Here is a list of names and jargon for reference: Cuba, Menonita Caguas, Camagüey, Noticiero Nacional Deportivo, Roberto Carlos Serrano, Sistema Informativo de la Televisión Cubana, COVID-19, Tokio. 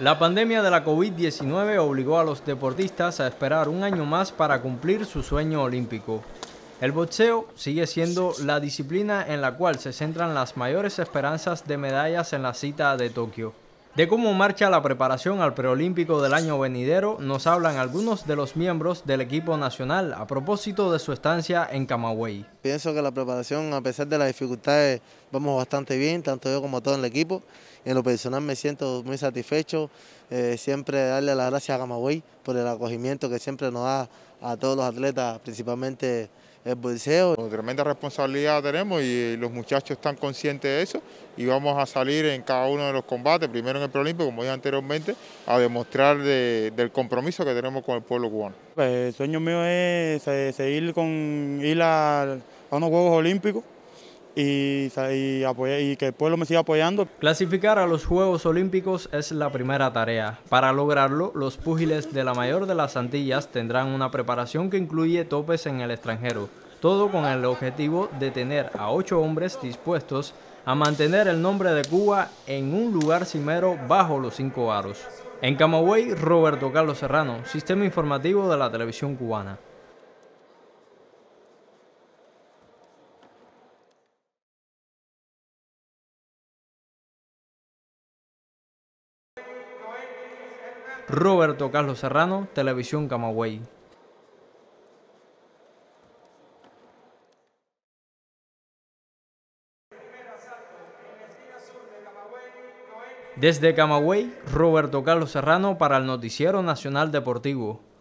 La pandemia de la COVID-19 obligó a los deportistas a esperar un año más para cumplir su sueño olímpico. El boxeo sigue siendo la disciplina en la cual se centran las mayores esperanzas de medallas en la cita de Tokio. De cómo marcha la preparación al preolímpico del año venidero nos hablan algunos de los miembros del equipo nacional a propósito de su estancia en Camagüey. Pienso que la preparación, a pesar de las dificultades, vamos bastante bien, tanto yo como todo el equipo. En lo personal me siento muy satisfecho, siempre darle las gracias a Camagüey por el acogimiento que siempre nos da a todos los atletas, principalmente el bolseo. Tremenda responsabilidad tenemos y los muchachos están conscientes de eso y vamos a salir en cada uno de los combates, primero en el preolímpico, como dije anteriormente, a demostrar del compromiso que tenemos con el pueblo cubano. El sueño mío es seguir ir a unos Juegos Olímpicos y que el pueblo me siga apoyando. Clasificar a los Juegos Olímpicos es la primera tarea. Para lograrlo, los púgiles de la mayor de las Antillas tendrán una preparación que incluye topes en el extranjero, todo con el objetivo de tener a 8 hombres dispuestos a mantener el nombre de Cuba en un lugar cimero bajo los 5 aros. En Camagüey, Roberto Carlos Serrano, Sistema Informativo de la Televisión Cubana. Roberto Carlos Serrano, Televisión Camagüey. Desde Camagüey, Roberto Carlos Serrano para el Noticiero Nacional Deportivo.